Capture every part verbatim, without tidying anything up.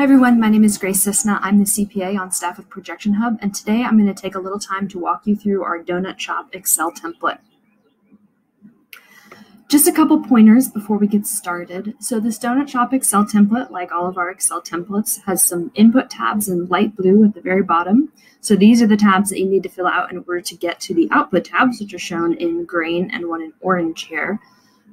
Hi everyone, my name is Grace Cisna. I'm the C P A on staff of Projection Hub, and today I'm going to take a little time to walk you through our donut shop Excel template. Just a couple pointers before we get started. So this donut shop Excel template, like all of our Excel templates, has some input tabs in light blue at the very bottom. So these are the tabs that you need to fill out in order to get to the output tabs, which are shown in green and one in orange here.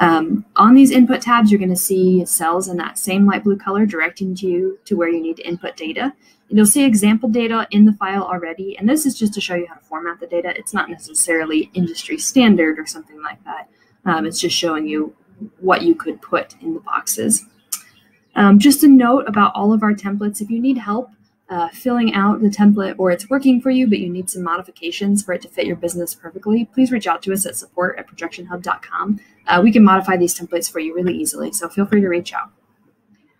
Um, on these input tabs, you're going to see cells in that same light blue color directing you to where you need to input data. And you'll see example data in the file already, and this is just to show you how to format the data. It's not necessarily industry standard or something like that. Um, it's just showing you what you could put in the boxes. Um, just a note about all of our templates. If you need help uh, filling out the template, or it's working for you but you need some modifications for it to fit your business perfectly, please reach out to us at support at projection hub dot com. Uh, we can modify these templates for you really easily, so feel free to reach out.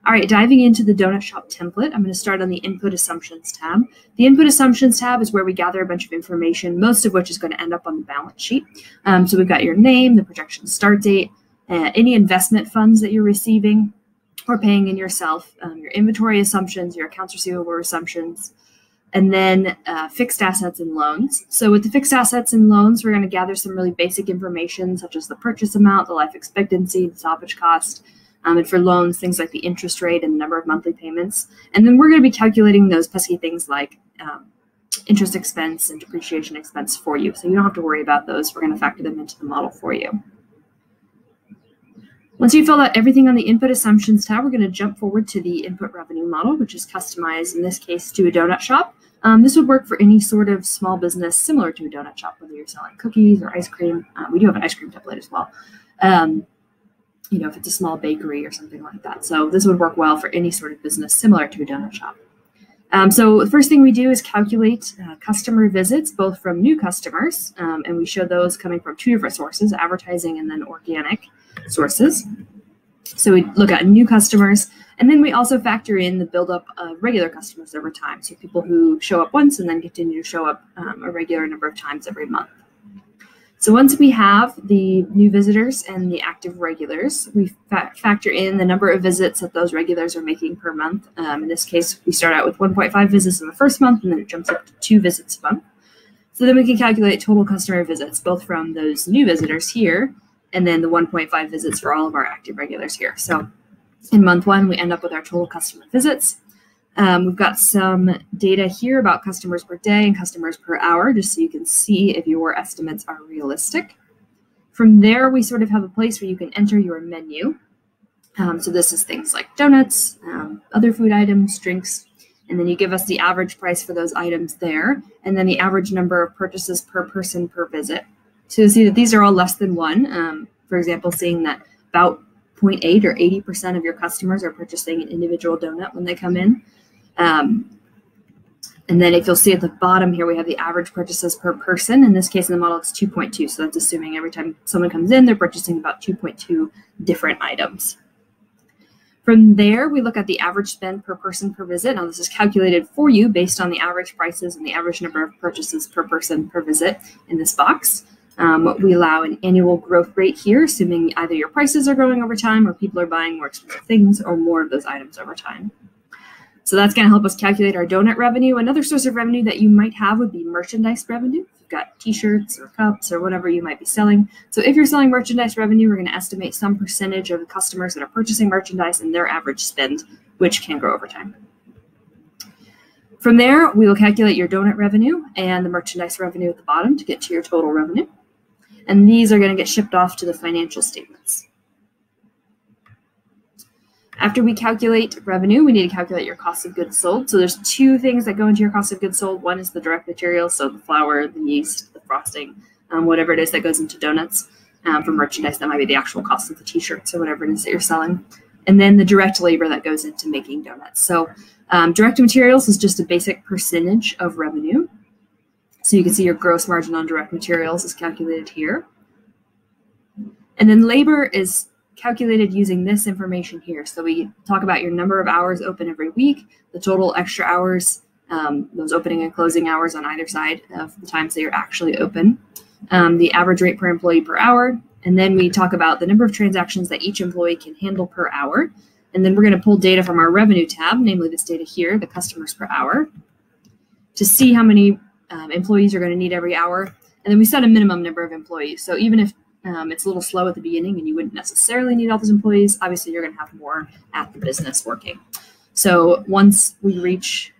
All right, diving into the donut shop template, I'm going to start on the input assumptions tab. The input assumptions tab is where we gather a bunch of information, most of which is going to end up on the balance sheet. Um, so we've got your name, the projection start date, uh, any investment funds that you're receiving or paying in yourself, um, your inventory assumptions, your accounts receivable assumptions, and then uh, fixed assets and loans. So with the fixed assets and loans, we're going to gather some really basic information, such as the purchase amount, the life expectancy, the stoppage cost, Um, and for loans, things like the interest rate and the number of monthly payments. And then we're going to be calculating those pesky things like um, interest expense and depreciation expense for you. So you don't have to worry about those. We're going to factor them into the model for you. Once you fill out everything on the input assumptions tab, we're going to jump forward to the input revenue model, which is customized in this case to a donut shop. Um, this would work for any sort of small business similar to a donut shop, whether you're selling cookies or ice cream. Uh, we do have an ice cream template as well. Um, you know, if it's a small bakery or something like that. So this would work well for any sort of business similar to a donut shop. Um, so the first thing we do is calculate uh, customer visits, both from new customers, um, and we show those coming from two different sources, advertising and then organic sources. So we look at new customers, and then we also factor in the buildup of regular customers over time. So people who show up once and then continue to show up um, a regular number of times every month. So once we have the new visitors and the active regulars, we fa factor in the number of visits that those regulars are making per month. Um, in this case, we start out with one point five visits in the first month, and then it jumps up to two visits a month. So then we can calculate total customer visits, both from those new visitors here, and then the one point five visits for all of our active regulars here. So in month one, we end up with our total customer visits. Um, we've got some data here about customers per day and customers per hour, just so you can see if your estimates are realistic. From there, we sort of have a place where you can enter your menu. Um, so this is things like donuts, um, other food items, drinks, and then you give us the average price for those items there, and then the average number of purchases per person per visit. So you'll see that these are all less than one. Um, for example, seeing that about zero point eight or eighty percent of your customers are purchasing an individual donut when they come in. Um, and then if you'll see at the bottom here, we have the average purchases per person. In this case, in the model, it's two point two. So that's assuming every time someone comes in, they're purchasing about two point two different items. From there, we look at the average spend per person per visit. Now, this is calculated for you based on the average prices and the average number of purchases per person per visit in this box. Um, we allow an annual growth rate here, assuming either your prices are growing over time or people are buying more expensive things or more of those items over time. So that's going to help us calculate our donut revenue. Another source of revenue that you might have would be merchandise revenue. You've got t-shirts or cups or whatever you might be selling. So if you're selling merchandise revenue, we're going to estimate some percentage of the customers that are purchasing merchandise and their average spend, which can grow over time. From there, we will calculate your donut revenue and the merchandise revenue at the bottom to get to your total revenue. And these are going to get shipped off to the financial statements. After we calculate revenue, we need to calculate your cost of goods sold. So there's two things that go into your cost of goods sold. One is the direct materials, so the flour, the yeast, the frosting, um, whatever it is that goes into donuts. Um, for merchandise, that might be the actual cost of the t-shirts or whatever it is that you're selling. And then the direct labor that goes into making donuts. So um, direct materials is just a basic percentage of revenue. So you can see your gross margin on direct materials is calculated here. And then labor is calculated using this information here. So we talk about your number of hours open every week, the total extra hours, um, those opening and closing hours on either side of the times that you're actually open, um, the average rate per employee per hour, and then we talk about the number of transactions that each employee can handle per hour. And then we're going to pull data from our revenue tab, namely this data here, the customers per hour, to see how many um, employees you're going to need every hour. And then we set a minimum number of employees. So even if um, it's a little slow at the beginning and you wouldn't necessarily need all those employees, obviously you're going to have more at the business working. So once we reach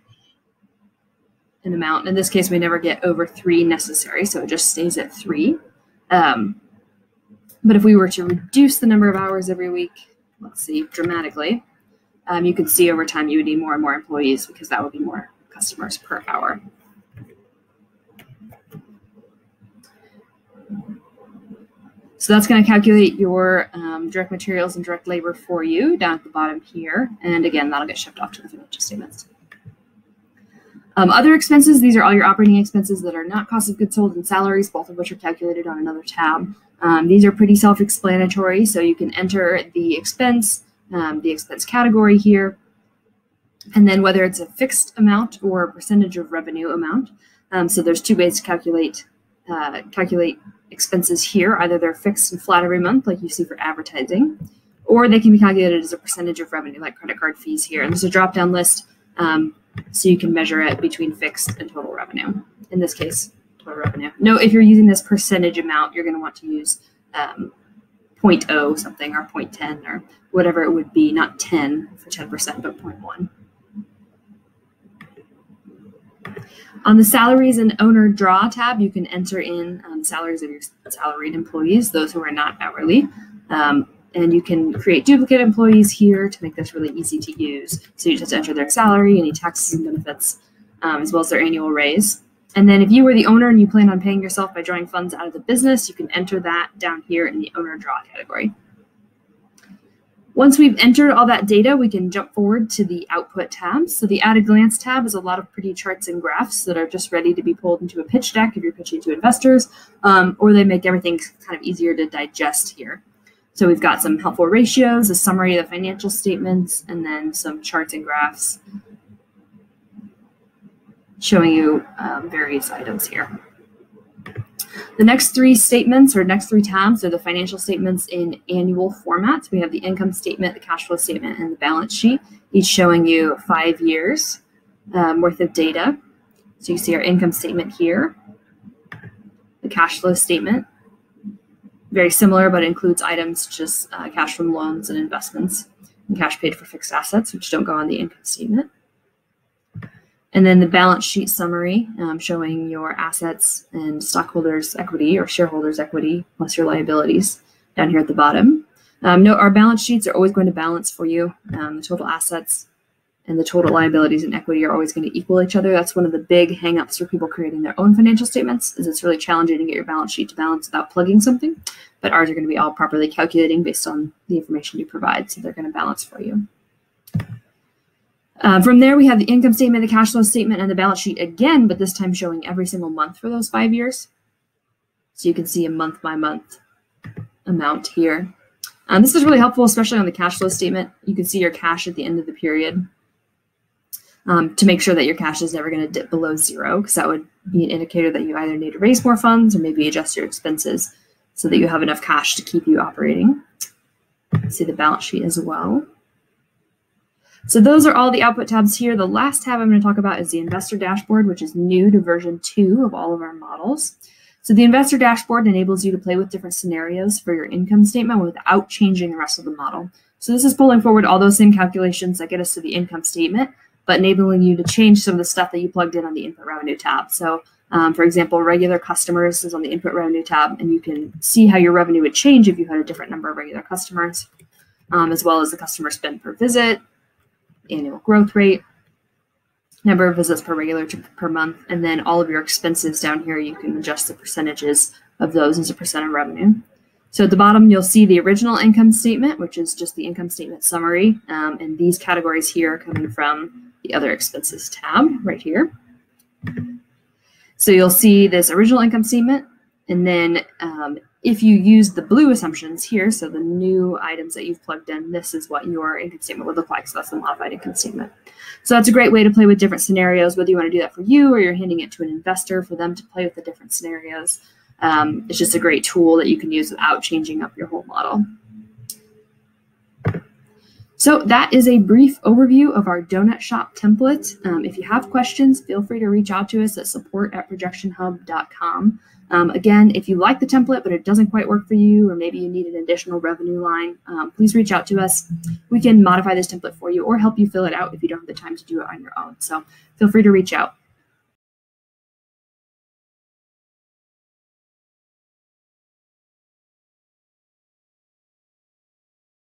an amount, in this case, we never get over three necessary, so it just stays at three. Um, but if we were to reduce the number of hours every week, let's see, dramatically, um, you could see over time you would need more and more employees because that would be more customers per hour. So that's going to calculate your um, direct materials and direct labor for you down at the bottom here. And again, that'll get shipped off to the financial statements. Um, other expenses, these are all your operating expenses that are not cost of goods sold and salaries, both of which are calculated on another tab. Um, these are pretty self-explanatory, so you can enter the expense, um, the expense category here, and then whether it's a fixed amount or a percentage of revenue amount. Um, so there's two ways to calculate uh, calculate expenses here. Either they're fixed and flat every month, like you see for advertising, or they can be calculated as a percentage of revenue, like credit card fees here. And there's a drop-down list. Um, So you can measure it between fixed and total revenue. In this case, total revenue. No, if you're using this percentage amount, you're going to want to use um, zero point zero something or zero point one zero or whatever it would be, not ten for ten percent, but zero point one. On the salaries and owner draw tab, you can enter in um, salaries of your salaried employees, those who are not hourly. Um, And you can create duplicate employees here to make this really easy to use. So you just enter their salary, any taxes and benefits, um, as well as their annual raise. And then if you were the owner and you plan on paying yourself by drawing funds out of the business, you can enter that down here in the owner draw category. Once we've entered all that data, we can jump forward to the output tab. So the at a glance tab is a lot of pretty charts and graphs that are just ready to be pulled into a pitch deck if you're pitching to investors, um, or they make everything kind of easier to digest here. So we've got some helpful ratios, a summary of the financial statements, and then some charts and graphs showing you um, various items here. The next three statements or next three tabs are the financial statements in annual format. So we have the income statement, the cash flow statement, and the balance sheet, each showing you five years um, worth of data. So you see our income statement here, the cash flow statement, very similar, but includes items such as uh, cash from loans and investments and cash paid for fixed assets, which don't go on the income statement. And then the balance sheet summary um, showing your assets and stockholders' equity or shareholders' equity plus your liabilities down here at the bottom. Um, note our balance sheets are always going to balance for you. Um, the total assets and the total liabilities and equity are always going to equal each other. That's one of the big hangups for people creating their own financial statements, is it's really challenging to get your balance sheet to balance without plugging something, but ours are going to be all properly calculating based on the information you provide, so they're going to balance for you. Uh, from there, we have the income statement, the cash flow statement, and the balance sheet again, but this time showing every single month for those five years. So you can see a month-by-month amount here. Um, this is really helpful, especially on the cash flow statement. You can see your cash at the end of the period. Um, to make sure that your cash is never going to dip below zero, because that would be an indicator that you either need to raise more funds or maybe adjust your expenses so that you have enough cash to keep you operating. See the balance sheet as well. So those are all the output tabs here. The last tab I'm going to talk about is the investor dashboard, which is new to version two of all of our models. So the investor dashboard enables you to play with different scenarios for your income statement without changing the rest of the model. So this is pulling forward all those same calculations that get us to the income statement, but enabling you to change some of the stuff that you plugged in on the input revenue tab. So um, for example, regular customers is on the input revenue tab, and you can see how your revenue would change if you had a different number of regular customers, um, as well as the customer spend per visit, annual growth rate, number of visits per regular trip per month, and then all of your expenses down here, you can adjust the percentages of those as a percent of revenue. So at the bottom, you'll see the original income statement, which is just the income statement summary, um, and these categories here are coming from the other expenses tab right here. So you'll see this original income statement, and then um, if you use the blue assumptions here, so the new items that you've plugged in, this is what your income statement would look like. So that's the modified income statement. So that's a great way to play with different scenarios, whether you want to do that for you or you're handing it to an investor for them to play with the different scenarios. Um, it's just a great tool that you can use without changing up your whole model. So that is a brief overview of our donut shop template. Um, if you have questions, feel free to reach out to us at support at projection hub dot com. Um, again, if you like the template, but it doesn't quite work for you, or maybe you need an additional revenue line, um, please reach out to us. We can modify this template for you or help you fill it out if you don't have the time to do it on your own. So feel free to reach out.